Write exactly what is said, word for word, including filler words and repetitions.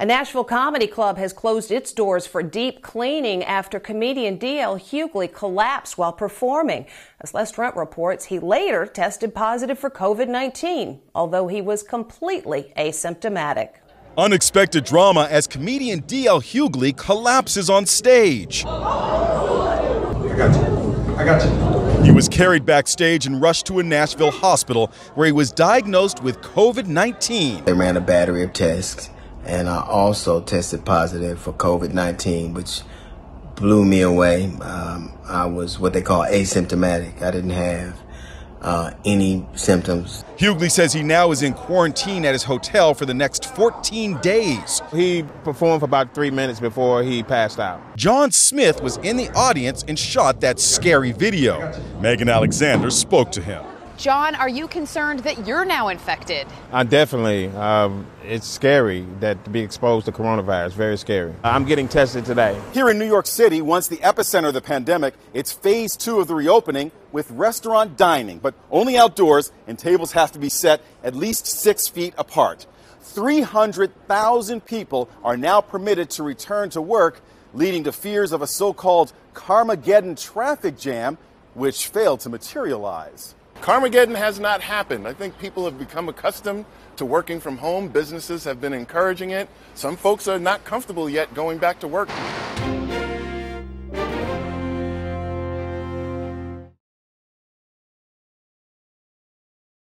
A Nashville comedy club has closed its doors for deep cleaning after comedian D L Hughley collapsed while performing. As Les Trent reports, he later tested positive for COVID nineteen, although he was completely asymptomatic. Unexpected drama as comedian D L Hughley collapses on stage. I got you. I got you. He was carried backstage and rushed to a Nashville hospital where he was diagnosed with COVID nineteen. They ran a battery of tests, and I also tested positive for COVID nineteen, which blew me away. Um, I was what they call asymptomatic. I didn't have uh, any symptoms. Hughley says he now is in quarantine at his hotel for the next fourteen days. He performed for about three minutes before he passed out. John Smith was in the audience and shot that scary video. Megan Alexander spoke to him. John, are you concerned that you're now infected? I definitely. Um, it's scary that to be exposed to coronavirus, very scary. I'm getting tested today. Here in New York City, once the epicenter of the pandemic, it's phase two of the reopening with restaurant dining, but only outdoors, and tables have to be set at least six feet apart. three hundred thousand people are now permitted to return to work, leading to fears of a so-called Carmageddon traffic jam, which failed to materialize. Carmageddon has not happened. I think people have become accustomed to working from home. Businesses have been encouraging it. Some folks are not comfortable yet going back to work.